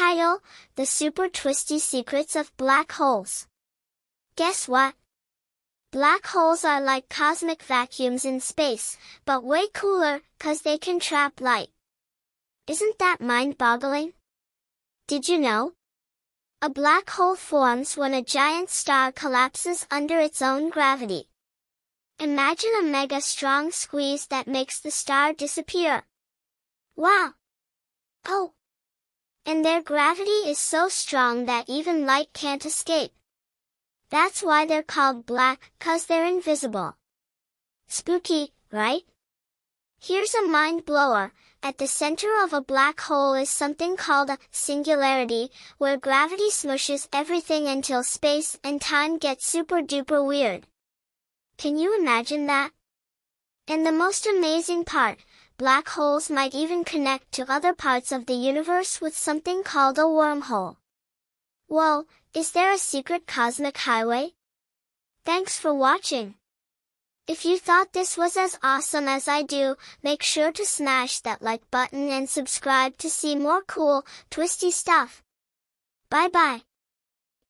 Title, The Super Twisty Secrets of Black Holes. Guess what? Black holes are like cosmic vacuums in space, but way cooler, 'cause they can trap light. Isn't that mind-boggling? Did you know? A black hole forms when a giant star collapses under its own gravity. Imagine a mega-strong squeeze that makes the star disappear. Wow! Oh! And their gravity is so strong that even light can't escape. That's why they're called black, 'cause they're invisible. Spooky, right? Here's a mind-blower. At the center of a black hole is something called a singularity, where gravity smushes everything until space and time get super-duper weird. Can you imagine that? And the most amazing part, black holes might even connect to other parts of the universe with something called a wormhole. Whoa, is there a secret cosmic highway? Thanks for watching. If you thought this was as awesome as I do, make sure to smash that like button and subscribe to see more cool, twisty stuff. Bye-bye.